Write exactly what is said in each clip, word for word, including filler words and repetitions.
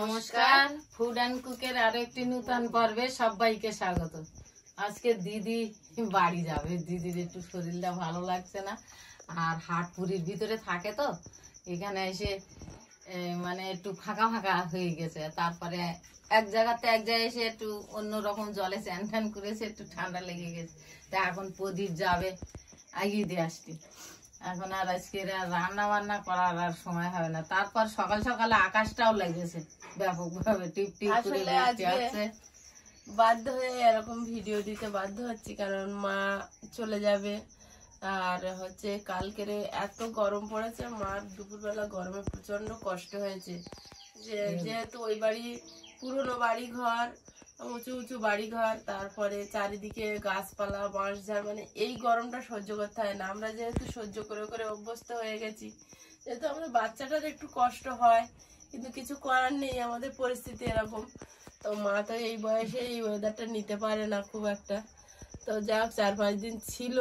নমস্কার, food and কুকের আরো একটি নূতন পর্বে সবাইকে স্বাগত। আজকে দিদি বাড়ি যাবে, দিদির একটু শরীরটা ভালো লাগছে না, আর হাটপুরির ভিতরে থাকে তো, এখানে এসে মানে একটু ফাঁকা ফাঁকা হয়ে গেছে। তারপরে এক জায়গাতে এক জায়গায় এসে একটু অন্য রকম জলে স্যান ট্যান করেছে, একটু ঠান্ডা লেগে গেছে। তা এখন প্রদীপ যাবে আগিয়ে দিয়ে আসছি, এখন আর আজকে রান্না বান্না করার আর সময় হবে না। তারপর সকাল সকালে আকাশটাও লেগেছে ব্যাপকভাবে, টিপ টিপ করে আসছে। বাধ্য হয়ে এরকম ভিডিও দিতে বাধ্য হচ্ছি, কারণ মা চলে যাবে। আর হচ্ছে কালকের এত গরম পড়েছে, মার দুপুরবেলা গরমে প্রচন্ড কষ্ট হয়েছে। যে যেহেতু ওই বাড়ি পুরনো বাড়ি ঘর, উঁচু উঁচু বাড়ি ঘর, তারপরে চারিদিকে গাছপালা, বাঁশ ঝাড়, মানে এই গরমটা সহ্য করতে হয় না। আমরা যেহেতু সহ্য করে করে অভ্যস্ত হয়ে গেছি, যেহেতু আমরা বাচ্চাটার একটু কষ্ট হয়, কিন্তু কিছু করার নেই, আমাদের পরিস্থিতি এরকম। তো মা তো এই বয়সে এই ওয়েদারটা নিতে পারে না খুব একটা। তো যা হোক, চার পাঁচ দিন ছিল,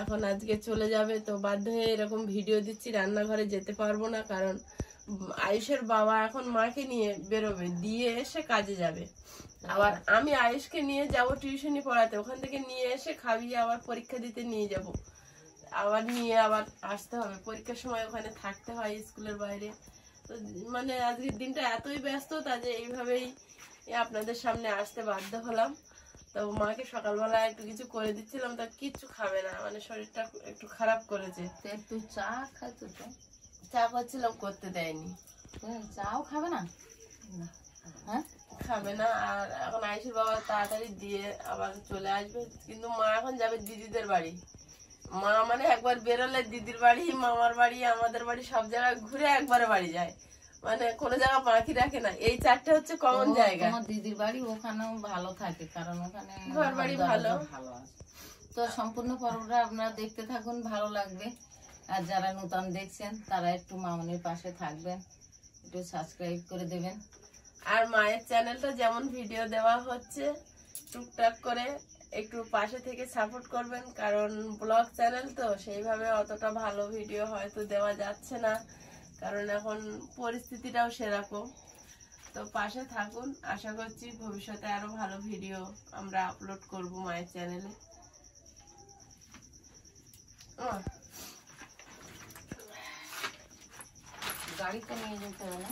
এখন আজকে চলে যাবে। তো বাধ্য হয়ে এরকম ভিডিও দিচ্ছি। রান্নাঘরে যেতে পারবো না, কারণ আয়ুষের বাবা এখন মাকে নিয়ে বেরোবে, দিয়ে এসে কাজে যাবে। আবার আমি আয়ুষকে নিয়ে যাব টিউশনি পড়াতে, ওখান থেকে নিয়ে এসে খাবিয়ে আবার পরীক্ষা দিতে নিয়ে যাব, আবার নিয়ে আবার আসতে হবে। পরীক্ষার সময় ওখানে থাকতে হয় স্কুলের বাইরে। তো মানে আজকের দিনটা এতই ব্যস্ত, তাই এইভাবেই আপনাদের সামনে আসতে বাধ্য হলাম। তো মাকে সকালবেলা একটু কিছু করে দিচ্ছিলাম, তা কিচ্ছু খাবে না, মানে শরীরটা একটু খারাপ করেছে। একটু চা খাইতো, চা করছিলাম, করতে দেয়নি। চাও খাবে না, হ্যাঁ খাবে না। আর এখন আয়ুষের বাবা তাড়াতাড়ি দিয়ে আবার চলে আসবে, কিন্তু মা এখন যাবে দিদিদের বাড়ি। মা মানে একবার বেরোলে দিদির বাড়ি, মামার বাড়ি, আমাদের বাড়ি, সব জায়গায় ঘুরে একবারে বাড়ি যায়, মানে কোনো জায়গা বাকি রাখে না। এই চারটা হচ্ছে কমন জায়গা। আমার দিদির বাড়ি ওখানেও ভালো থাকে, কারণ ওখানে ঘর বাড়ি ভালো ভালো আছে। তো সম্পূর্ণ পর্বটা আপনারা দেখতে থাকুন, ভালো লাগবে। আর যারা নতুন দেখছেন তারা একটু মামনির পাশে থাকবেন, একটু সাবস্ক্রাইব করে দেবেন। আর মায়ের চ্যানেলটা যেমন ভিডিও দেওয়া হচ্ছে টুকটাক করে, একটু পাশে থেকে সাপোর্ট করবেন, কারণ ব্লগ চ্যানেল তো সেইভাবে অতটা ভালো ভিডিও হয়তো দেওয়া যাচ্ছে না, কারণ এখন পরিস্থিতিটাও সেরকম। তো পাশে থাকুন, আশা করছি ভবিষ্যতে আরো ভালো ভিডিও আমরা আপলোড করব মায়ের চ্যানেলে। গাড়িতে নিয়ে যেতে হবে না,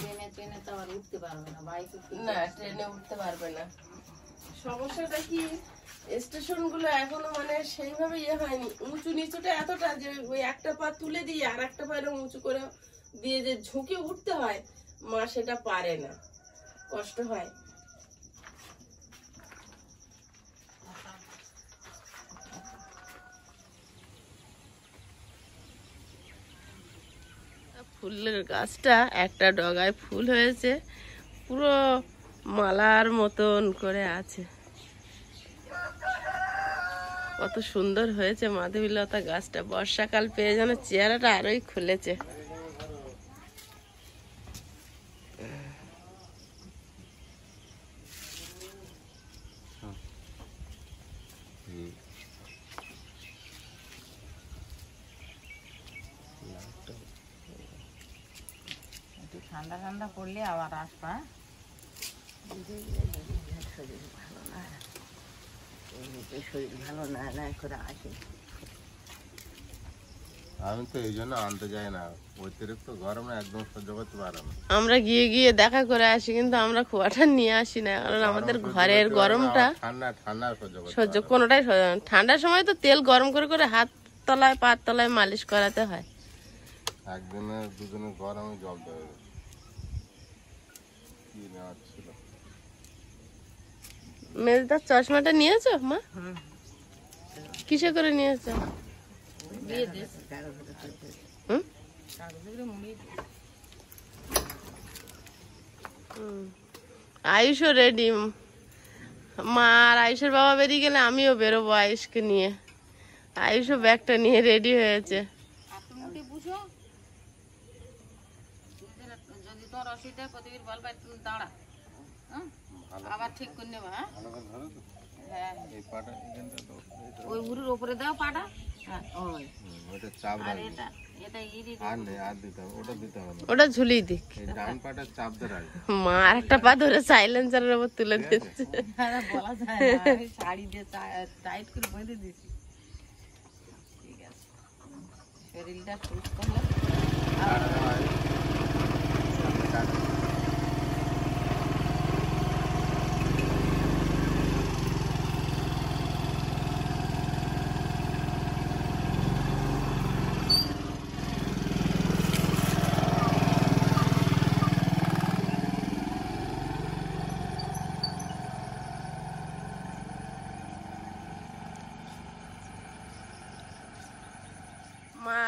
ট্রেনে ট্রেনে তো আবার উঠতে পারবে না, বাইকে না ট্রেনে উঠতে পারবে না। সমস্যাটা কি, স্টেশন গুলো এখনো মানে সেইভাবে ইয়ে হয়নি, উঁচু নিচুটা এতটা যে ওই একটা পা তুলে দিয়ে আর একটা পা এরকম উঁচু করে দিয়ে যে ঝুঁকে উঠতে হয়, মা সেটা পারে না, কষ্ট হয়। ফুলের গাছটা একটা ডগায় ফুল হয়েছে, পুরো মালার মতন করে আছে, কত সুন্দর হয়েছে মাধবীলতা গাছটা। বর্ষাকাল পেয়ে যেন চেহারাটা আরোই খুলেছে। ঠান্ডা ঠান্ডা পড়লে আবার আসবা, শরীর ভালো না, শরীর ভালো না না করে আসে। আমি তো এই জন্য আনতে যাই না, অতিরিক্ত গরম একদম সহ্য করতে পারলাম। আমরা গিয়ে গিয়ে দেখা করে আসি, কিন্তু আমরা খোয়াটা নিয়ে আসি না, কারণ আমাদের ঘরের গরমটা ঠান্ডা ঠান্ডা সহ্য কোনোটাই সহ্য। ঠান্ডার সময় তো তেল গরম করে করে হাত তলায় পা তলায় মালিশ করাতে হয়। একদিনে দুজনের গরমে জল দেওয়া মেজদার চশমাটা নিয়েছ মা? কিসে করে নিয়েছ? আয়ুষও রেডি, মা আর আয়ুষের বাবা বেরিয়ে গেলে আমিও বেরোবো আয়ুষকে নিয়ে। আয়ুষও ব্যাগটা নিয়ে রেডি হয়েছে। অসুবিধা প্রতিদিন বলবা, তুমি দাঁড়া আবার ঠিক করে নেবা। হ্যাঁ এই পাটা এখানটা তো ওই উরুর উপরে দাও পাটা। হ্যাঁ ওই ওটা চাপ দাও, এটা এটা ইরি আর না আর দিতে হবে, ওটা দিতে হবে, ওটা ঝুলিয়ে দিক। এই ডান পাটা চাপ ধরে রাখ মা, আরেকটা পা ধরে সাইলেন্সারের উপর তুলে দিচ্ছে। আরে বলা যায় না, এই শাড়ি দিয়ে টাইট করে বেঁধে দিছি। ঠিক আছে, শরীরটা ঠিক করলাম। আর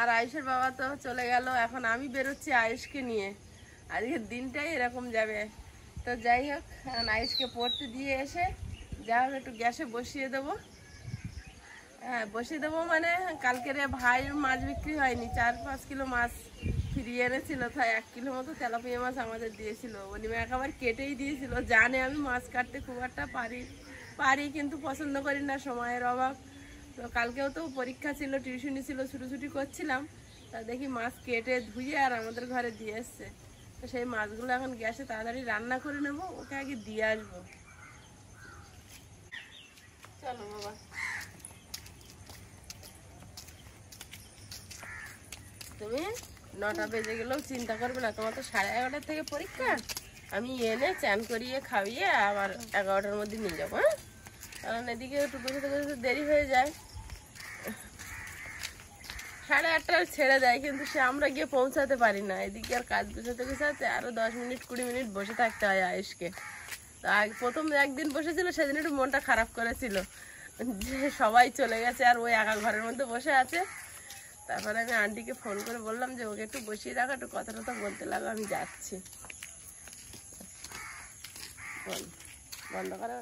আর আয়ুষের বাবা তো চলে গেল, এখন আমি বেরোচ্ছি আয়ুষকে নিয়ে। আজকের দিনটাই এরকম যাবে। তো যাই হোক, আয়ুষকে পড়তে দিয়ে এসে যা হোক একটু গ্যাসে বসিয়ে দেবো। হ্যাঁ বসিয়ে দেবো মানে কালকের ভাইয়ের মাছ বিক্রি হয়নি, চার পাঁচ কিলো মাছ ফিরিয়ে এনেছিল, তাই এক কিলো মতো তেলাপিয়া মাছ আমাদের দিয়েছিল। অনিমা একেবারে কেটেই দিয়েছিল, জানে আমি মাছ কাটতে খুব একটা পারি পারি কিন্তু পছন্দ করি না, সময়ের অভাব। তো কালকেও তো পরীক্ষা ছিল, টিউশনি ছিল, ছুটোছুটি করছিলাম, তা দেখি মাছ কেটে ধুয়ে আর আমাদের ঘরে দিয়ে এসছে। তো সেই মাছগুলো এখন গ্যাসে তাড়াতাড়ি রান্না করে নেবো, ওকে আগে দিয়ে আসবো। চলো বাবা, তুমি নটা বেজে গেলেও চিন্তা করবে না, তোমার তো সাড়ে এগারোটার থেকে পরীক্ষা। আমি এনে চান করিয়ে খাইয়ে আবার এগারোটার মধ্যে নিয়ে যাবো। হ্যাঁ, কারণ এদিকে একটু বসতে বসতে দেরি হয়ে যায়, সাড়ে আটটা ছেড়ে দেয়, কিন্তু সে আমরা গিয়ে পৌঁছাতে পারি না। এদিকে আর কাজ গুছাতে গুছাতে আরও দশ মিনিট কুড়ি মিনিট বসে থাকতে হয় আয়ুষকে। তো প্রথম একদিন বসেছিল, সেদিন একটু মনটা খারাপ করেছিল যে সবাই চলে গেছে আর ওই একা ঘরের মধ্যে বসে আছে। তারপরে আমি আন্টিকে ফোন করে বললাম যে ওকে একটু বসিয়ে রাখো, একটু কথা টথা বলতে লাগো, আমি যাচ্ছি। বন্ধ করা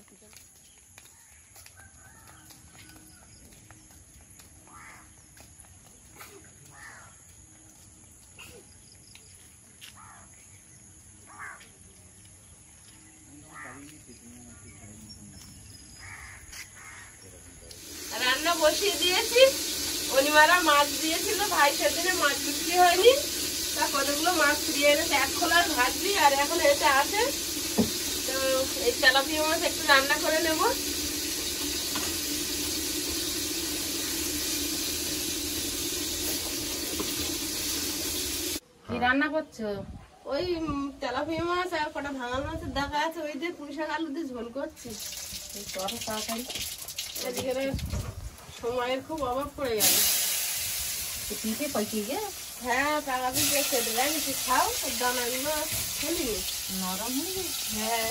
বসিয়ে দিয়েছি। অনিমারা মাছ দিয়েছিল, ভাই সেদিনে মাছ বিক্রি হয়নি, তা কতগুলো মাছ ফিরিয়ে এনেছে, এক খোলার ভাজি। আর এখন এটা আছে, তো এই তেলাপিয়া মাছ একটু রান্না করে নেব। কি রান্না করছো? ওই তেলাপিয়া মাছ আর কটা ভাঙাল মাছের দেখা আছে, ওই দিয়ে পুঁই শাক আলু দিয়ে ঝোল করছি। কত তাড়াতাড়ি, এদিকে সময়ের খুব অভাব পড়ে গেল। পিঠে পাকিয়ে গে, হ্যাঁ পাকা পিঠে খেতে দেয়, কিছু খাও, দানাগুলো খেলি নরম হয়ে গেছে। হ্যাঁ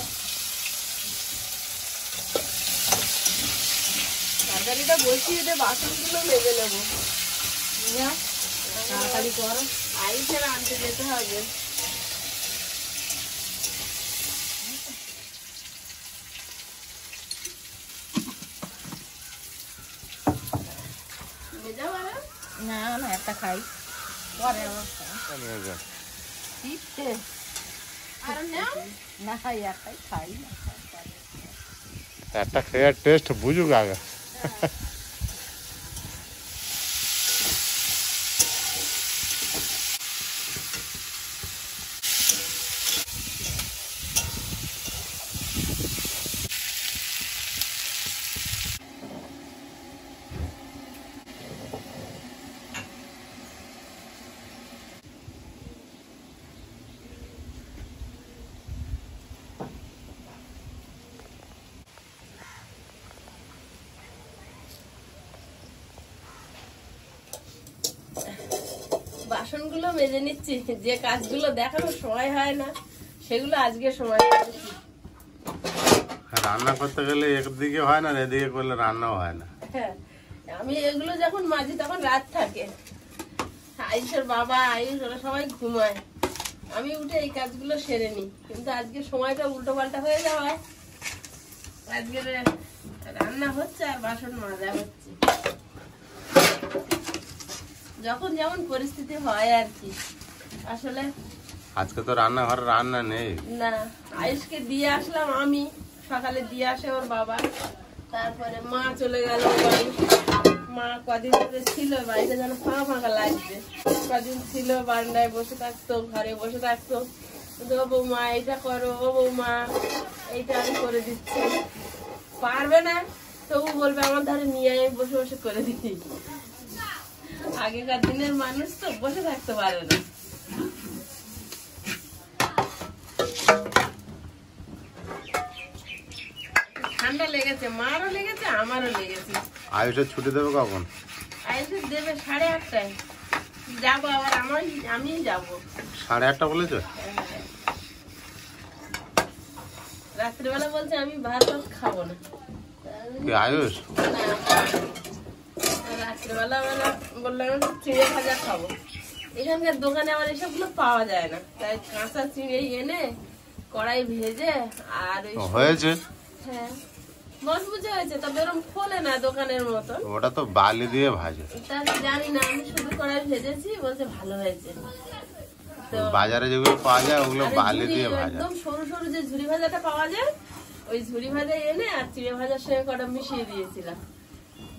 তরকারিটা বসিয়ে দে, বাসনগুলো মেজে নেবো। হ্যাঁ তাড়াতাড়ি করো, আইসের আনতে যেতে হবে। না না একটা খাই পরে, না খাই একটাই খাই, একটা খেয়ে টেস্ট বুঝুক আগে। বাসনগুলো মেজে নিচ্ছি, যে কাজগুলো দেখানোর সময় হয় না সেগুলো আজকে সময়। রান্না করতে গেলে একদিকে হয় না, এদিকে করলে রান্নাও হয় না। হ্যাঁ আমি এগুলো যখন মাঝে তখন রাত থাকে, আয়ুষের বাবা আয়ুষ ওরা সবাই ঘুমায়, আমি উঠে এই কাজগুলো সেরে নিই। কিন্তু আজকে সময়টা উল্টো পাল্টা হয়ে যাওয়ায় আজকে রান্না হচ্ছে আর বাসন মাজা হচ্ছে, যখন যেমন পরিস্থিতি হয় আর কি। আসলে আজকে তো রান্নাঘরে রান্না নেই না, আয়ুষকে দিয়ে আসলাম আমি, সকালে দিয়ে আসে ওর বাবা, তারপরে মা চলে গেল, মা কদিন ধরে ছিল বাড়িতে, যেন ফাঁকা ফাঁকা লাগছে। কদিন ছিল বারান্দায় বসে থাকতো, ঘরে বসে থাকতো, ও বৌমা এইটা করো, ও বৌমা এইটা আমি করে দিচ্ছি, পারবে না তবু বলবে আমার ধারে নিয়ে আমি বসে বসে করে দিচ্ছি। আগেকার দিনের মানুষ তো বসে থাকতে পারে না। ঠান্ডা লেগেছে, মারও লেগেছে, আমারও লেগেছে। আয়ুষের ছুটি দেবে কখন? আয়ুষের দেবে সাড়ে আটটায়। যাবো আবার, আমার আমি যাবো সাড়ে আটটা বলেছ? রাত্রিবেলা বলছে আমি ভাত ভাত খাবো না আয়ুষ। রাত্রিবেলা বললাম চিড়ে ভাজা খাবো, এখানকার দোকানে আবার এসব গুলো পাওয়া যায় না, তাই কাঁচা চিড়ে এনে কড়াই ভেজে আর হয়েছে। হ্যাঁ মজবুজে হয়েছে, তবে এরকম খোলে না দোকানের মতো, ওটা তো বালি দিয়ে ভাজে। জানি না, আমি শুধু কড়াই ভেজেছি, বলছে ভালো হয়েছে। বাজারে যেগুলো পাওয়া যায় ওগুলো বালি দিয়ে ভাজা, একদম সরু সরু যে ঝুরি ভাজাটা পাওয়া যায় ওই ঝুরি ভাজা এনে আর চিড়ে ভাজার সঙ্গে কটা মিশিয়ে দিয়েছিলাম,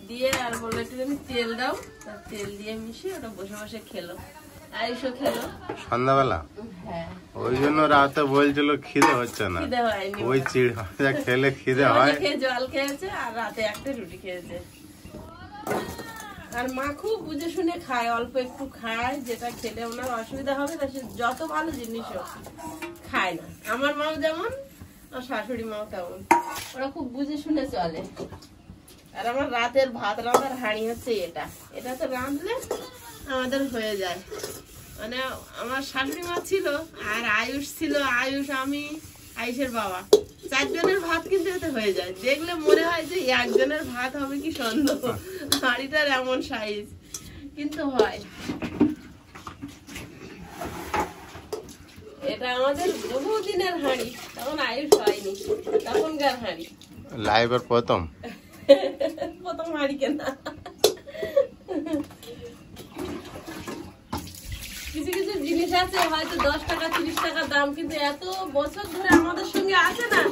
দিয়ে আর বললো একটুখানি তেল দাও, তেল দিয়ে মিশিয়ে ওটা বসে বসে খেলো। আয়ুষও খেলো সন্ধ্যাবেলা, ওই জন্য রাতে বলছিল খিদে হচ্ছে না, ওই চিড়ে ভাজা খেলে খিদে হয়। জল খেয়েছে আর রাতে একটা রুটি খেয়েছে। আর মা খুব বুঝে শুনে খায়, অল্প একটু খায়, যেটা খেলে ওনার অসুবিধা হবে না সে যত ভালো জিনিস খায় না। আমার মাও যেমন আর শাশুড়ি মাও তেমন, ওরা খুব বুঝে শুনে চলে। আর আমার রাতের ভাত রান্নার হাঁড়ি হচ্ছে এটা, এটা তো রাঁধলে আমাদের হয়ে যায়। মানে আমার শাশুড়ি মা ছিল আর আয়ুষ ছিল, আয়ুষ আমি আয়ুষের বাবা, চারজনের ভাত কিন্তু এতে হয়ে যায়। দেখলে মনে হয় যে একজনের ভাত হবে কি সন্দেহ, হাঁড়িটার এমন সাইজ, কিন্তু হয়। এটা আমাদের বহুদিনের হাঁড়ি, তখন আয়ুষ হয়নি, তখনকার হাঁড়ি, লাইভের প্রথম প্রথম হাঁড়ি কেনা। কিছু কিছু জিনিস আছে হয়তো দশ টাকা তিরিশ টাকা দাম, কিন্তু এত বছর ধরে আমাদের সঙ্গে আছে না,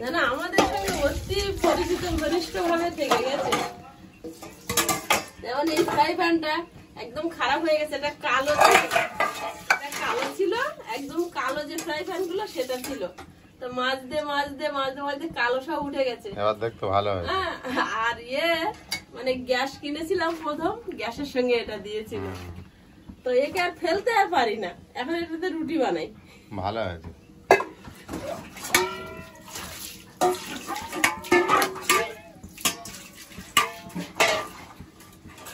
জানা আমাদের সঙ্গে অতি পরিচিত ঘনিষ্ঠ ভাবে থেকে গেছে। যেমন এই ফ্রাই প্যানটা একদম খারাপ হয়ে গেছে, এটা কালো কালো ছিল, একদম কালো যে ফ্রাই প্যান গুলো সেটা ছিল, তো মাঝে মাঝে মাঝে মাঝে কালো সব উঠে গেছে। এবার দেখতে ভালো হয়। আর ইয়ে মানে গ্যাস কিনেছিলাম প্রথম, গ্যাসের সঙ্গে এটা দিয়েছিল, তো একে আর ফেলতে আর পারি না, এখন এটাতে রুটি বানাই। ভালো হয়েছে।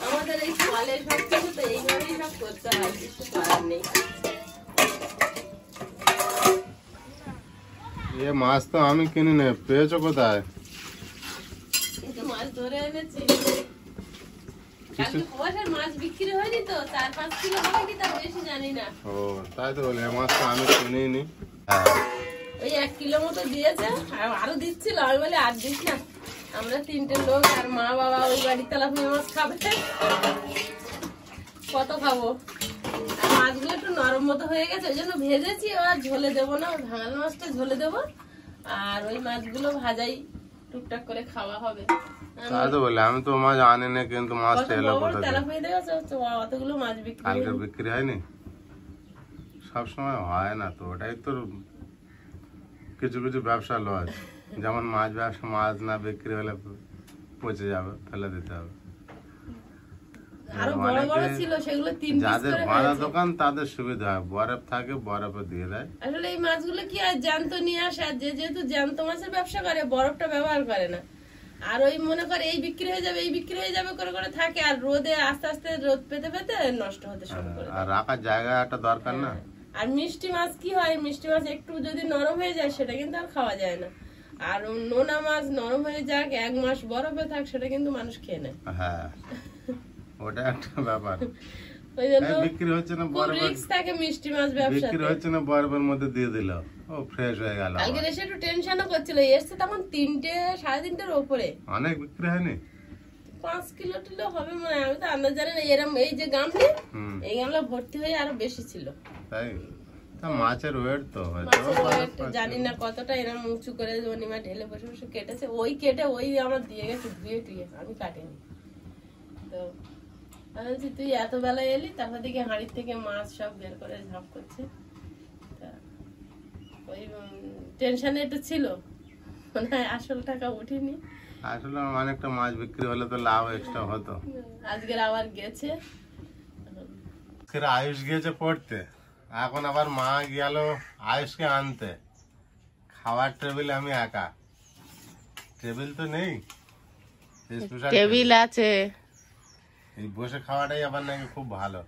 আমাদের এই কলের সব কিছু তো এইভাবেই সব করতে হয়, কিছু করার নেই। এ মাছ তো আমি কিনি না, পেয়েছো কোথায়? মাছ ধরে এনেছি, মাছ বিক্রি হয়নি তো, চার পাঁচ কিলো হবে কি তার বেশি জানি না। ও তাই তো বলে, মাছ তো আমি কিনিনি। ওই এক কিলো মতো দিয়েছে, আরো দিচ্ছিল, আমি বলে আর দিস না, আমরা তিনটে লোক আর মা বাবা, ওই বাড়ির তেলাপিয়া মাছ খাবে, কত খাবো। আর মাছগুলো একটু নরম মতো হয়ে গেছে, ওই জন্য ভেজেছি, আর ঝোলে দেবো না, ওই ভাঙাল মাছটা ঝোলে দেবো, আর ওই মাছগুলো ভাজাই টুকটাক করে খাওয়া হবে। তাই তো বলে আমি তো মাছ আনি না, কিন্তু মাছটা এলো কোথা থেকে? অতগুলো মাছ বিক্রি কালকে বিক্রি হয়নি, সবসময় হয় না তো, ওটাই তো কিছু কিছু ব্যবসা লস। যেমন মাছ ব্যবসা, মাছ না বিক্রি হলে পচে যাবে, ফেলে দিতে হবে। যাদের বাঁধা দোকান তাদের সুবিধা হয়, বরফ থাকে, বরফে দিয়ে দেয়। আসলে এই মাছগুলো কি আর জ্যান্ত নিয়ে আসে, আর যে যেহেতু জ্যান্ত মাছের ব্যবসা করে বরফটা ব্যবহার করে না, আর ওই মনে করে এই বিক্রি হয়ে যাবে এই বিক্রি হয়ে যাবে করে করে থাকে, আর রোদে আস্তে আস্তে রোদ পেতে পেতে নষ্ট হতে শুরু করে। আর রাখার জায়গা একটা দরকার না। আর মিষ্টি মাছ কি হয়, মিষ্টি মাছ একটু যদি নরম হয়ে যায় সেটা কিন্তু আর খাওয়া যায় না, আর নোনা মাছ নরম হয়ে যাক এক মাস বরফে থাক সেটা কিন্তু মানুষ খেয়ে নেয়। হ্যাঁ ওটা একটা ব্যাপার, বিক্রি হচ্ছে না বরফের মধ্যে দিয়ে দিল, ও ফ্রেশ হয়ে গেল। আজকে এসে একটু টেনশনও করছিল, এসছে তখন তিনটে সাড়ে তিনটের ওপরে, অনেক বিক্রি হয়নি, পাঁচ কিলো টিলো হবে মনে হয়, আমি তো আন্দাজ জানি না। এরকম এই যে গামলা, এই গামলা ভর্তি হয়ে আরো বেশি ছিল, তাই মাছের ওয়েট তো জানি না কতটা, এরকম উঁচু করে অনিমা ঢেলে বসে বসে কেটেছে। ওই কেটে ওই আমার দিয়ে গেছে, ধুয়ে টুয়ে আমি কাটিনি। তো বলছি তুই এত বেলা এলি, তারপর দিকে হাঁড়ির থেকে মাছ সব বের করে ঝাঁপ করছে। ওই টেনশনে একটু ছিল, মানে আসল টাকা উঠিনি। আসলে অনেকটা মাছ বিক্রি হলে তো লাভ এক্সট্রা হতো। আজকে আবার গেছে, আয়ুষ গিয়েছে পড়তে, এখন আবার মা গেল আয়ুষকে আনতে। খাওয়ার টেবিল আমি একা, টেবিল তো নেই, টেবিল আছে। এই বসে খাওয়াটাই আবার নাকি খুব ভালো।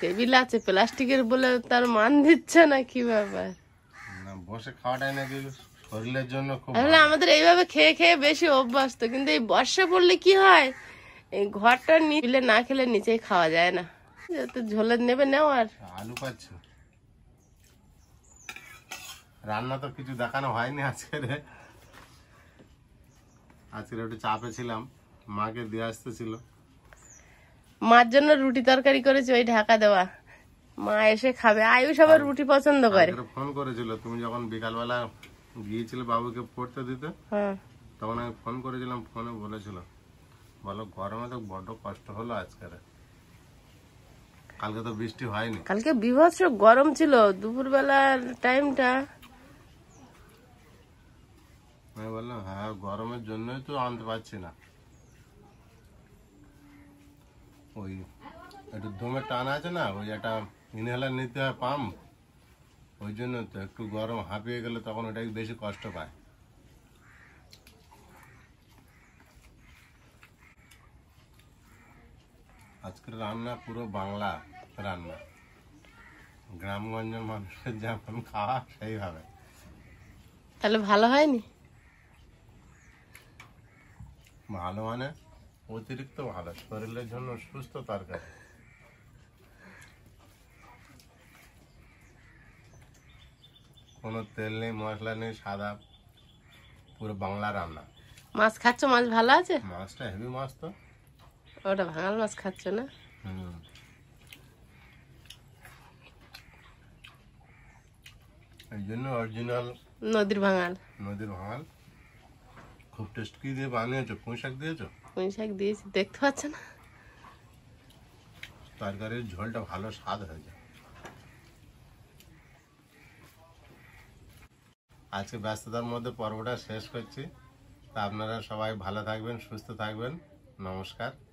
টেবিল আছে প্লাস্টিকের বলে তার মান দিচ্ছে না, কি ব্যাপার? না বসে খাওয়াটাই নাকি শরীরের জন্য খুব ভালো। আমাদের এইভাবে খেয়ে খেয়ে বেশি অভ্যাস তো, কিন্তু এই বর্ষা পড়লে কি হয়, এই ঘরটা নিলে না খেলে নিচে খাওয়া যায় না। ঝোলের নেবে নাও, আর আলু পাচ্ছ। রান্না তো কিছু দেখানো হয়নি আজকে, আজকে একটু চাপে ছিলাম, মাকে দিয়ে আসতেছিল। মার জন্য রুটি তরকারি করেছি, ওই ঢাকা দেওয়া, মা এসে খাবে। আয়ুষ আবার রুটি পছন্দ করে। ফোন করেছিল তুমি যখন বিকালবেলা গিয়েছিলে বাবুকে পড়তে দিতে, তখন আমি ফোন করেছিলাম, ফোনে বলেছিল বলো গরমে তো বড্ড কষ্ট হলো আজকে। কালকে তো বৃষ্টি হয়নি, কালকে বিভৎস গরম ছিল দুপুরবেলার টাইমটা। আমি বললাম হ্যাঁ গরমের জন্যই তো আনতে পারছি না। ওই একটু দমে টান আছে না, ওই একটা ইনহেলার নিতে হয় পাম্প, ওই জন্য তো একটু গরম হাঁপিয়ে গেলে তখন ওটাই বেশি কষ্ট পায়। আজকের রান্না পুরো বাংলা রান্না, গ্রামগঞ্জের মানুষের যেমন খাওয়া সেইভাবে। তাহলে ভালো হয়নি? ভালো মানে অতিরিক্ত ভালো, শরীরের জন্য সুস্থ তরকারি। কোনো তেল নেই, মশলা নেই, সাদা পুরো বাংলা রান্না। মাছ খাচ্ছ, মাছ ভালো আছে? মাছটা হেভি মাছ তো। ওটা ভাঙাল মাছ খাচ্ছ না? এই জন্য অরিজিনাল নদীর ভাঙাল। নদীর ভাঙাল খুব টেস্ট। কি দিয়ে বানিয়েছো? পুঁই শাক দিয়েছো? পুঁই শাক দিয়েছি, দেখতে পাচ্ছ না? তরকারির ঝোলটা ভালো স্বাদ হয়ে যায়। আজকে ব্যস্ততার মধ্যে পর্বটা শেষ করছি। তা আপনারা সবাই ভালো থাকবেন, সুস্থ থাকবেন। নমস্কার।